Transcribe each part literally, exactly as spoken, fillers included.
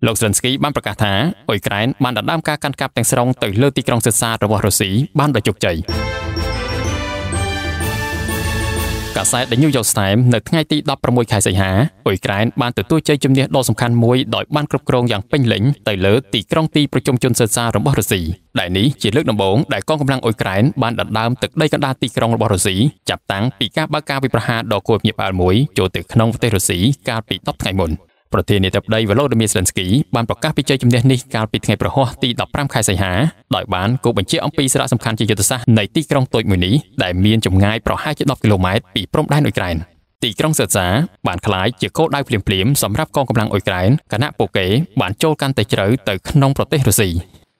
Lộc dân ký banประกาศท้าอุกรัยบันดัดด้ามการกันกับแตงสรองตื่นเลือดตีกรองศึกษาระบอบรัสเซียบันไปจุกใจกษัตริย์ได้ยุ่งยากสายในทั้งไงตีดับประมวยขายใส่หาอุกรัยบันตื่นตัวใจจำเนียดดอสำคัญมวยดอยบันกรบกรองอย่างเป็นหลิงตื่นเลือดตีกรองตีประจมจนศึกษาระบอบรัสเซียได้นี้จีเลือดนำบงได้กองกำลังอุกรัยบันดัดด้ามตึกได้กระดาตีกรองระบอบรัสเซียจับตั้งปีก้าบ้าก้าวิปราหาดอกโขบหยิบอาหมวยโจตึกขนมเตรัสเซียการปีตับไงมนประเทศในตับใดวลาดมีสันสกีบานประกาศพิจารณาจำเนียนในการปิดไงประหัวตีดับพร่ำคายใส่หาดอยบานกูบัญชีอัมพีสระสำคัญจีจตุสะในตีกรองตัวมือนี้ได้เมียนจมง่ายประหัวดอกกิโลเมตรปีพร้อมได้หน่วยไกลตีกรองเสดสาบานคล้ายเจือโคได้เปลี่ยนเปลี่ยนสำหรับกองกำลังอุกไกลคณะโปเก๋บานโจกันแต่เจริญเติร์กนองประเทศรัสเซีย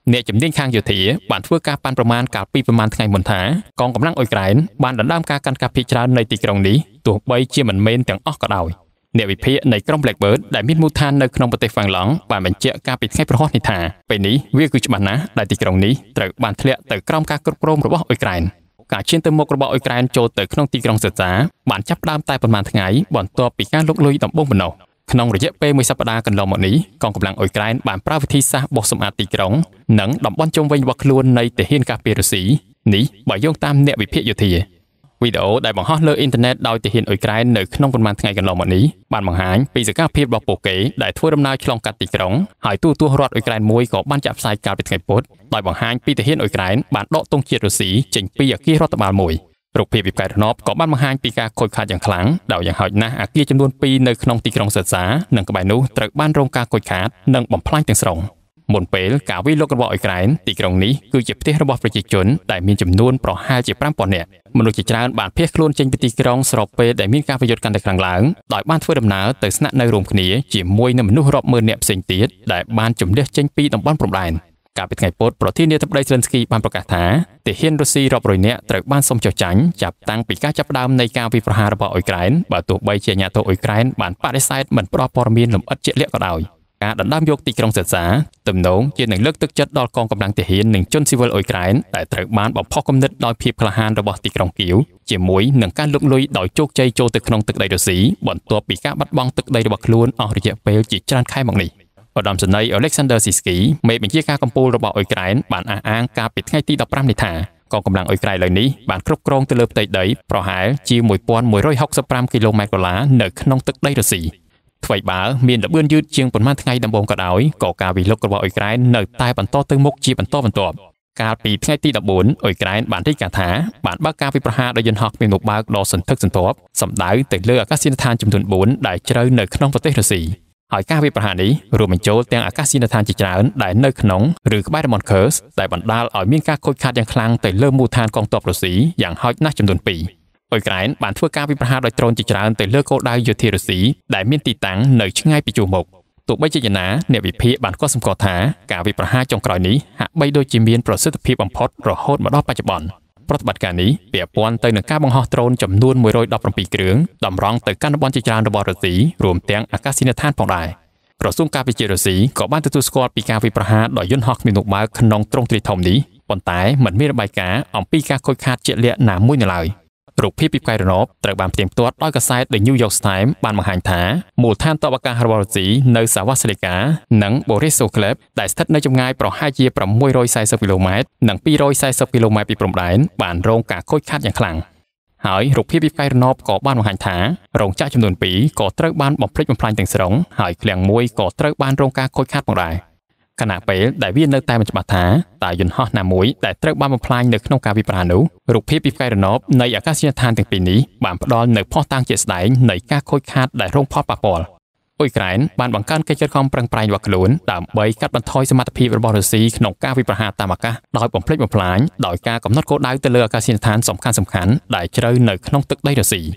เนจจำเนียนข้างอยู่ถี่บานเพื่อการปันประมาณการปีประมาณไงมณฑากองกำลังอุกไกลบานดันด้ามการกันกับพิจารณาในตีกรองนี้ตัวใบเชี่ยมันเมนแต่งออกกระดอยในวิพีในกล้องแบล็กเบิร์ดได้มิดมูทานในขนมปฏิฟังหลังบานบัญเจการปิดให้ประหัตนิทาไปนี้วิกุจบันนะได้ตีกรองนี้เติร์กบานเทเลเติร์กกล้องการกรบกรมระบบอุกไกลการเชื่อมต่อโมกระบบอุกไกลโจเติร์กขนมตีกรองเสดสาบานจับตามตายประมาณทั้งไงบ่อนตัวปีก้าลุกลุยต่ำบ้งบนเอาขนมระยะเปย์มวยสัปดาห์กันลองหมดนี้กองกำลังอุกไกลบานปราวิธีซาบอกสมอาตีกรองหนังต่ำบ้านจงไว้วักลวนในแต่เฮียนกาเปรุสีนี้บ่ายโยงตามเนวิพีอยู่ทีวิดีโอได้บังฮอตเลืออินเทอร์เน็ตโดยจะเห็นอุกไกลในขนมประมาณทั้งไงกันลองหมดนี้บ้านบางหางปีสิบเก้าเพียบบอกโปเก๋ได้ทั่วดำนาคลองกัดตีกรองหายตู้ตัวรอดอุกไกลมวยก่อบ้านจับสายการเป็นไงปดโดยบางหางปีจะเห็นอุกไกลบ้านโดตรงเจียดฤษีเจ๋งปีอยากกี้รอดตบามวยรุกเพียบปีกไก่ทนอบก่อบ้านบางหางปีกาโคดขาดอย่างขลังเดาอย่างหอยนะอากี้จำนวนปีในขนมตีกรองเสดสาหนังกระบายนู้ตรึกบ้านโรงกาโคดขาดหนังบ่มพลายเตียงสรงมนเป๋กาวิโลกระบอกอุกไกลตีกรองนี้คือเจ็บที่ระบบประจิจนได้มีจำนวนปลอห้าเจ็บร่างปอนเนี่ยมนุษย์จิตรานบาดเพี้ยคล้วนเจงปฏิกรองสอบเปได้มีการประโยชน์กันแต่ครั้งหลังต่อยบ้านเฟื่อดำนาเติร์สนะในรวมขณีจีมวยในมนุษย์รอบเมืองเนี่ยเสียงตีดได้บ้านจุ่มเดือดเจงปีต่ำบ้านปลอมแดนการเป็นไงโพดประเทศเนเธอร์แลนด์สกีบ้านประกาศหาแต่เฮียนรัสเซียรอบรอยเนี่ยเติร์กบ้านสมเจ้าจังจับตังปีก้าจับดามในการวิพากษ์ระบบอุกไกลบาดตัวใบเชียร์ยาตัวอุกไกลบ้านปาเลสไตน์เหมือนปลอปอร์มีนหลุมอัดเจเลียกระดอยการดันด้ามโยกตีกรองเสดสาตุ่มโหนงยืนหนึ่งเลือกตึกจัดดอลกองกำลังเตะเห็นหนึ่งจนซิวลอุกไกลแต่ตรึกบ้านบอกพ่อกำเนิดดอยเพียบพลหานระบบตีกรองกิ้วเจียมมวยหนึ่งการลุกลุยดอยโจกใจโจตึกนองตึกใดเดือดสีบ่อนตัวปีก้าบัดบังตึกใดระบบล้วนออกระยะเปลวจิตจานไข่หมอกหนีอดัมสันในอเล็กซานเดอร์ซิสกี้เมย์เป็นเชี่ยกากำปูระบบอุกไกลบ้านอ้างการปิดให้ตีดับร่ำนิทากองกำลังอุกไกลเหล่านี้บ้านครบกรองตะเลิบเตะเดย์ปลอหายจีมวยปอนมวยร้อยหกสิบสามกิโลเมตรกว่าหนึ่งนองตึกใดเดือดสีไฟบ้าเมียนดับเบิ้ลยืดเชียงปนมาทั้งไงดำบงกระดอยก่อการวิลกระบอกอุกไกลเนิร์ดตายปันโตตึงมุกจีปันโตปันตอบการปีทั้งไงตีดับบุญอุกไกลบ้านที่กาถาบ้านบ้าการวิประหารโดยยนหอกเป็นหนุกบ้าดอสันทึกสันตอบสำได้แต่เลือกกาซินทานจำนวนบุญได้เจริญเนิร์ดขนมประเทศรัสเซียหอยการวิประหารนี้รวมเป็นโจทย์แต่อากาซินทานจิจารได้เนิร์ดขนมหรือบ้านดมอนเคิร์สได้บันดาลอ่อยเมียนการโคดขาดอย่างคลังแต่เริ่มมูทานกองตอบรัสเซียอย่างหอยน่าจำนวนปีอุกไกลบ้านทั่วการวิพากษ์โดยตรงจิตรานแต่เลือกโกได้ยุทธิฤษีได้มีตีตังเหนือช่างง่ายปีจูหมกตัวใบเจยนาเนวิพีบ้านก็สมก่อถาการวิพากษ์จงกรอยนี้หากใบโดยจิมเบียนโปรดเสด็จพีบอมพอดรอโฮดมาดอปัจจุบันปฏิบัติการนี้เปียปวนเตยหนึ่งก้าบังฮอตรนจำนวนมวยโรยดอกปรมปีเกลืองดำร้องเตยการบอลจิตรานระบฤษีรวมเตียงอากาศินธานผ่องได้กระซุ่มการวิจิฤษีก่อบ้านตุสกอปีการวิพากษ์โดยยุนฮอกมีหนุกมาขนองตรงตรีทอมนี้ปนตายเหมือนมีระบายกาออมปีการโคดขาดเจเลียหนามมุ่ยในลายรูปพี่ปีกไก่ระนอบตระบามเตรียมตัวด้อยกระสายเดินยุยกสไตม์บานมหันถาหมู่ท่านตบการฮาร์วาร์จีในสาวสลิกาหนังโบริสโซเคลปได้สถิตในจำง่ายปลอห้าเยียปลอมวยรอยไซส์กิโลเมตรหนังปีรอยไซส์กิโลเมตรปีปลอมไหลบานโรงกาโคตรคาดอย่างคลั่งหายรูปพี่ปีกไก่ระนอบก่อบ้านมหันถาโรงจ้าจำนวนปีก่อตระบานบ่มพลิกบ่มพลายแต่งสรงหายเคลียงมวยก่อตระบานโรงกาโคตรคาดบ่ได้ขณะไปได้วิ่งเนื้อตายมันจะบาดถาตายยนฮอหน้ามุ้ยแต่เติร์กบ้านมันพลายเนื้อขนมกาวิปรานุรุกเพียบปีกายระนอบในอากาศยานทานถึงปีนี้บ้านปลอนเนื้อพ่อตั้งเจสไนในกาโคดคาดได้ร่องพ่อปะปอลอุกไกลบ้านบังการเกิดความปรังปรายวักหลุนตามใบกัดบันทอยสมัติพีบรบฤษีขนมกาวิปราหาตามากะดอยผมพลิกผมพลายดอยกากับนอตโกได้เตลืออากาศยานทานสำคัญสำคัญได้เจริญเนื้อขนมตึกได้ฤษี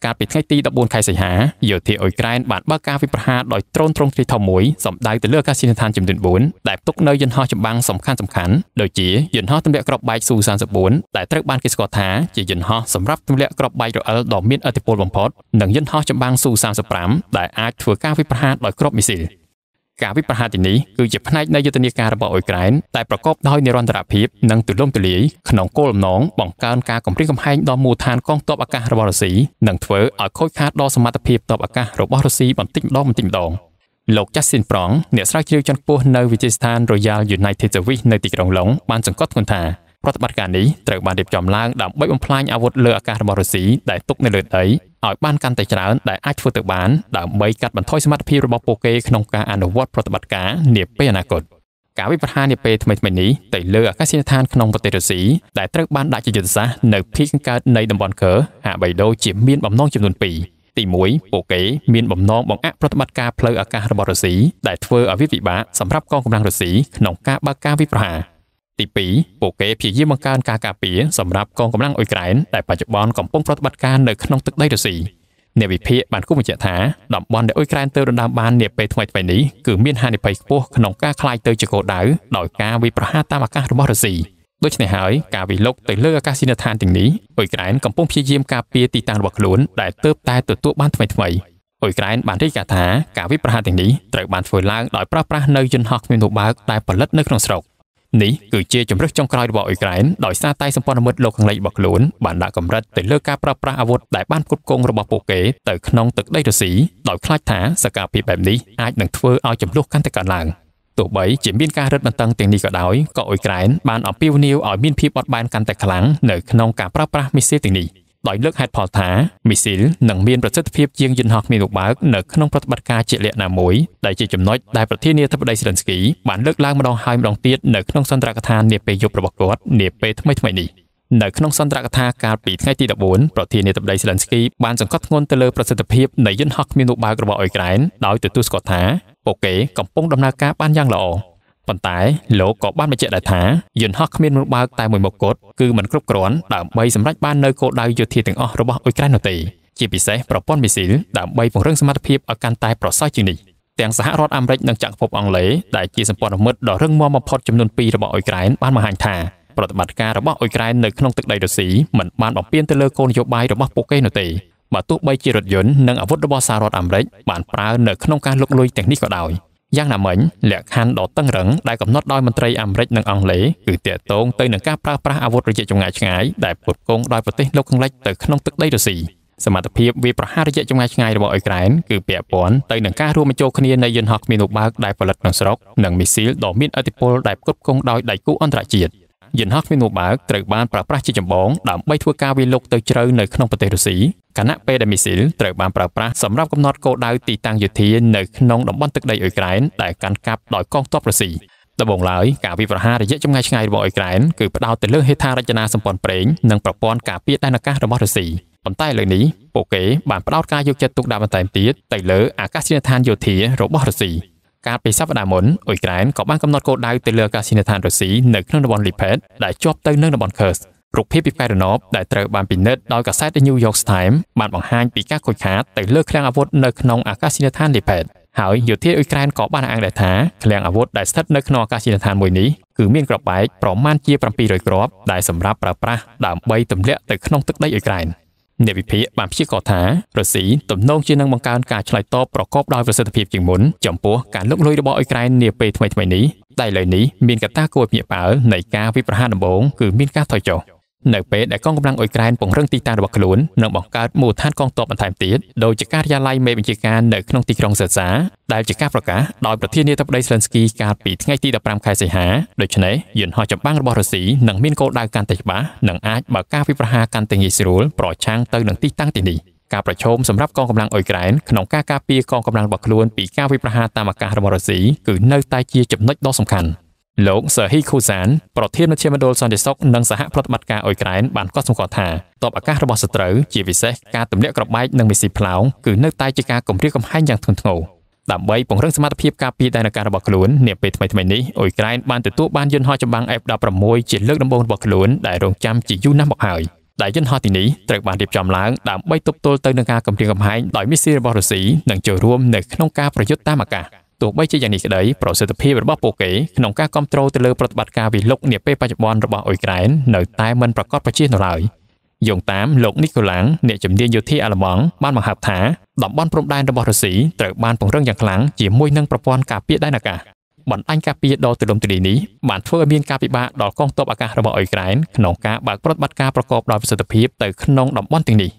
การปิดให้ตีดับบนไข่ใส่หาอยู่ที่อุกไกลบาดบ้าการวิปราหาโดยตรงตรงที่ทอมวยสมได้แต่เลือกการสินทานจำนวนบุญแต่ตุกเนยยนห่อจำบังสำคัญสำคัญโดยจียนห่อตำเละกรอบใบสู่สารสบุญแต่ตรึกบ้านกิสกอถาจียนห่อสำรับตำเละกรอบใบโดยเอาดอกมิ้นอัติโพลบังพอดหนึ่งยนห่อจำบังสู่สารสปรามแต่อาจถือการวิปราหาโดยครบมิสิการวิปราหาตินี้คือเจ็บในในยุทธนิการระบบอุกไกลแต่ประกอบด้วยเนรอนตราพิบนังตุ่ล่มตุ่ลีขนมโก้ลน้องบ่องการการกำริกำแพงดอมูทานกองตบอากาศระบบฤษีนังเถอออดโคตรคาดดอสมาตพิบตบอากาศระบบฤษีบันติงดอมติงดอง លោក Justin Prong អ្នកស្រាវជ្រាវជាន់ខ្ពស់នៅវិទ្យាស្ថាន Royal United Service នៅទីក្រុងឡុងបានសង្កត់ធ្ងន់ថាប្រតិបត្តិការនេះត្រូវបានរៀបចំឡើងដើម្បីបំផ្លាញអាវុធលើអាកាសរបស់រុស្ស៊ីដែលទុកនៅលើដីឲ្យបានកាន់តែច្រើនដែលអាចធ្វើទៅបានដើម្បីកាត់បន្ថយសមត្ថភាពរបស់ពួកគេក្នុងការអនុវត្តប្រតិបត្តិការនាពេលអនាគតការវិប្រហានាពេលថ្មីៗនេះទៅលើអាកាសយានដ្ឋានក្នុងប្រទេសរុស្ស៊ីដែលត្រូវបានដាក់ជាយុទ្ធសាស្ត្រនៅភូមិកើតនៃតំបន់ខឺហាក់បីដូចជាមានបំណងចំនួនពីរទីមួយពួកគេមានបំណងបង្អាក់ប្រតិបត្តិការផ្លូវអាកាសរបស់រុស្ស៊ីដែលធ្វើឲ្យវាពិបាកសម្រាប់កងកម្លាំងរុស្ស៊ីក្នុងការបើកការវាយប្រហារទីពីរពួកគេព្យាយាមបង្កើនការការពារសម្រាប់កងកម្លាំងអ៊ុយក្រែនដែលបច្ចុប្បន្នកំពុងប្រតិបត្តិការនៅក្នុងទឹកដីរុស្ស៊ីអ្នកវិភាគបានគូបញ្ជាក់ថាតំបន់ដែលអ៊ុយក្រែនទើបដណ្ដើមបាននាពេលថ្មីថ្មីនេះគឺមានហានិភ័យខ្ពស់ក្នុងការក្លាយទៅជាគោលដៅដោយការវាយប្រហារតាមអាកាសរបស់រុស្ស៊ីដូច្នេះហើយការវិលុកទៅលើអាកាសយានដ្ឋានទាំងនេះអ៊ុយក្រែនកំពុងព្យាយាមការពារទីតាំងរបស់ខ្លួនដែលទើបតែទទួលបានថ្មីថ្មីអ៊ុយក្រែនបានរាយការណ៍ថាការវិប្រហារទាំងនេះត្រូវបានធ្វើឡើងដោយប្រើប្រាស់នៅយន្តហោះគ្មានទូបើកដែលផលិតនៅក្នុងស្រុកនេះគឺជាជំរឹះចុងក្រោយរបស់អ៊ុយក្រែនដោយសារតែសម្ព័ន្ធមិត្តលោកខាងលិចរបស់ខ្លួនបានដាក់កម្រិតទៅលើការប្រើប្រាស់អាវុធដែលបានគ្រប់គ្រងរបស់ពួកគេទៅក្នុងទឹកដីរុស្ស៊ីដោយខ្លាចថាសកម្មភាពបែបនេះអាចនឹងធ្វើឲ្យចំនួនកាន់តែកើនឡើងទោះបីជាមានការរឹតបន្តឹងទាំងនេះក៏ដោយក៏អ៊ុយក្រែនបានអំពាវនាវឲ្យមានភាពបត់បែនកាន់តែខ្លាំងនៅក្នុងការប្រើប្រាស់មីស៊ីលទាំងនេះដោយលើកហេតុផលថាមីស៊ីលនឹងមានប្រសិទ្ធភាពជាងយន្តហោះគ្មានទូបើកនៅក្នុងប្រតិបត្តិការជាលក្ខណៈមួយដែលជាចំណុចដែលប្រធានាធិបតីសេរិនស្គីបានលើកឡើងម្ដងហើយម្ដងទៀតនៅក្នុងសន្ទរកថានាពេលយប់របស់គាត់នាពេលថ្មីថ្មីនេះនៅក្នុងសន្ទរកថាកាលពីថ្ងៃទីដបួនប្រធានាធិបតីសេរិនស្គីបានសង្កត់ធ្ងន់ទៅលើប្រសិទ្ធភាពនៃយន្តហោះគ្មានទូបើករបស់អ៊ុយក្រែនដោយទទួលស្គាល់ថាពួកគេកំពុងដំណើរការបានយ៉ាងល្អប៉ុន្តែលោកក៏បានបញ្ជាក់ដែរថាយន្តហោះគ្មានទូបើកតែមួយមុខគត់គឺមិនគ្រប់គ្រាន់ដើម្បីសម្រេចបាននូវគោលដៅយោធាទាំងអស់របស់អ៊ុយក្រែននោះទេជាពិសេសប្រព័ន្ធមីស៊ីលដើម្បីពង្រឹងសមត្ថភាពឲ្យកាន់តែប្រសើរជាងនេះទាំងសហរដ្ឋអាមេរិកនិងចក្រភពអង់គ្លេសដែលជាសម្ព័ន្ធមិត្តដ៏រឹងមាំបំផុតចំនួនពីររបស់អ៊ុយក្រែនបានបង្ហាញថាប្រតិបត្តិការរបស់អ៊ុយក្រែននៅក្នុងទឹកដីរុស្ស៊ីមិនបានបំពានទៅលើគោលនយោបាយរបស់ពួកគេនោះទេបើទោះបីជារថយន្តនិងអាវុធរបស់សហរដ្ឋអាមេរិកបានប្រើនៅក្នុងការលុកលុយទាំងនេះក៏ដោយយ៉ាងណាមិញលក្ខខណ្ឌដ៏តឹងរ៉ឹងដែលកំណត់ដោយមន្ត្រីអាមេរិកនិងអង់គ្លេសគឺទាក់ទងទៅនឹងការប្រើប្រាស់អាវុធរយៈចម្ងាយឆ្ងាយដែលផ្គត់ផ្គង់ដោយប្រទេសលោកខាងលិចទៅក្នុងទឹកដីរុស្ស៊ីសមត្ថភាពវាយប្រហាររយៈចម្ងាយឆ្ងាយរបស់អ៊ុយក្រែនគឺពាក់ព័ន្ធទៅនឹងការរួមបញ្ចូលគ្នានៃយន្តហោះគ្មានទូបើកដែលផលិតក្នុងស្រុកនិងមីស៊ីលដ៏មានឥទ្ធិពលដែលផ្គត់ផ្គង់ដោយដៃគូអន្តរជាតិយន្តហោះគ្មានទូបើកត្រូវបានប្រើប្រាស់ជាចម្បងដើម្បីធ្វើការវាយលុកទៅជ្រៅនៅក្នុងប្រទេសរុស្ស៊ីខណៈពេលដែលមីស៊ីលត្រូវបានប្រើប្រាស់សម្រាប់កំណត់គោលដៅទីតាំងយោធានៅក្នុងតំបន់ទឹកដីអ៊ុយក្រែនដែលកាន់កាប់ដោយកងទ័ពរុស្ស៊ីដំបូងឡើយការវាយប្រហាររយៈចម្ងាយឆ្ងាយរបស់អ៊ុយក្រែនគឺផ្ដោតទៅលើហេដ្ឋារចនាសម្ព័ន្ធប្រេងនិងប្រព័ន្ធការពារដែនអាកាសរបស់រុស្ស៊ីប៉ុន្តែលើនេះពួកគេបានផ្ដោតការយកចិត្តទុកដាក់បន្ថែមទៀតទៅលើអាកាសយានដ្ឋានយោធារបស់រុស្ស៊ីកាលពីសប្តាហ៍មុនអ៊ុយក្រែនក៏បានកំណត់គោលដៅទៅលើអាកាសយានដ្ឋានរុស្ស៊ីនៅក្នុងតំបន់ Lipetsk ដែលជាប់ទៅនឹងតំបន់ Kurskរូបភាពពីផ្កាយរណបដែលត្រូវបានពិនិត្យដោយកាសែត New York Times បានបង្ហាញពីការខូចខាតទៅលើឃ្លាំងអាវុធនៅក្នុងអាកាសយានដ្ឋាន Lipetsk ហើយយោធាអ៊ុយក្រែនក៏បានអះអាងដែរថាឃ្លាំងអាវុធដែលស្ថិតនៅក្នុងអាកាសយានដ្ឋានមួយនេះគឺមានគ្រាប់បែកប្រមាណជាbảy trămគ្រាប់ដែលសម្រាប់ប្រើប្រាស់ដើម្បីទម្លាក់ទៅក្នុងទឹកដីអ៊ុយក្រែនអ្នកវិភាគបានព្យាករណ៍ថារុស្ស៊ីទំនងជានឹងបង្កើនការឆ្លើយតបប្រកបដោយប្រសិទ្ធភាពជាងមុនចំពោះការលុកលុយរបស់អ៊ុយក្រែននាពេលថ្មីៗនេះតែឥឡូវនេះមានកត្តាគួរឲ្យភ្ញាក់ផ្អើលនៃការវាយប្រហារដំបូងគឺមានការថយចុះនៅពេលដែលកងកម្លាំងអ៊ុយក្រែនពង្រឹងទីតាំងរបស់ខ្លួននិងបង្កើតមូលដ្ឋានកងទ័ពបន្ថែមទៀតដោយជាការិយាល័យមេបញ្ជាការនៅក្នុងទីក្រុងសេសាដែលជាការប្រកាសដោយប្រធានាធិបតីសេរិនស្គីកាលពីថ្ងៃទីដប់ប្រាំខែសីហាដូច្នេះយន្តហោះចម្បាំងរបស់រុស្ស៊ីនឹងមានគោលដៅកាន់តែច្បាស់និងអាចបើកការវាយប្រហារកាន់តែងាយស្រួលប្រឆាំងទៅនឹងទីតាំងទីនេះការប្រជុំសម្រាប់កងកម្លាំងអ៊ុយក្រែនក្នុងការការពារកងកម្លាំងរបស់ខ្លួនពីការវាយប្រហារតាមអាកាសរបស់រុស្ស៊ីគឺនៅតែជាចំណុចដ៏សំខាន់លោក Serhiy Kouzan ប្រធានមជ្ឈមណ្ឌលសន្តិសុខនិងសហប្រតិបត្តិការអ៊ុយក្រែនបានកត់សម្គាល់ថាទ័ពអាកាសរបស់សត្រូវជាពិសេសការទម្លាក់គ្រាប់បែកនិងមីស៊ីលផ្លោងគឺនៅតែជាការគំរាមកំហែងយ៉ាងធ្ងន់ធ្ងរដើម្បីពង្រឹងសមត្ថភាពការពារដែនអាកាសរបស់ខ្លួននាពេលថ្មីៗនេះអ៊ុយក្រែនបានទទួលបានយន្តហោះចម្បាំង អេហ្វ ដប់ប្រាំមួយ ជាលើកដំបូងរបស់ខ្លួនដែលរងចាំជាយូរណាស់មកហើយដែលយន្តហោះទីនេះត្រូវបានរៀបចំឡើងដើម្បីទប់ទល់ទៅនឹងការគំរាមកំហែងដោយមីស៊ីលរបស់រុស្ស៊ីនិងចូលរួមនៅក្នុងការប្រយុទ្ធតាមអាកាសទោះបីជាយ៉ាងនេះក្តីប្រសិទ្ធភាពរបស់ពួកគេក្នុងការគ្រប់គ្រងទៅលើប្រតិបត្តិការវិលុកនាពេលបច្ចុប្បន្នរបស់អ៊ុយក្រែននៅតែមិនប្រកបប្រជានោះឡើយយោងតាមលោក Nicolang អ្នកជំនាញយោធាអាល្លឺម៉ង់បានបង្ហាប់ថាតំបន់ព្រំដែនរបស់រុស្ស៊ីត្រូវបានពង្រឹងយ៉ាងខ្លាំងជាមួយនឹងប្រព័ន្ធការពារដែនអាកាសបណ្ដាញការពារដ៏ទូលំទូលាយនេះបានធ្វើឲ្យមានការពិបាកដល់កងទ័ពអាកាសរបស់អ៊ុយក្រែនក្នុងការបើកប្រតិបត្តិការប្រកបដោយប្រសិទ្ធភាពទៅក្នុងតំបន់ទាំងនេះ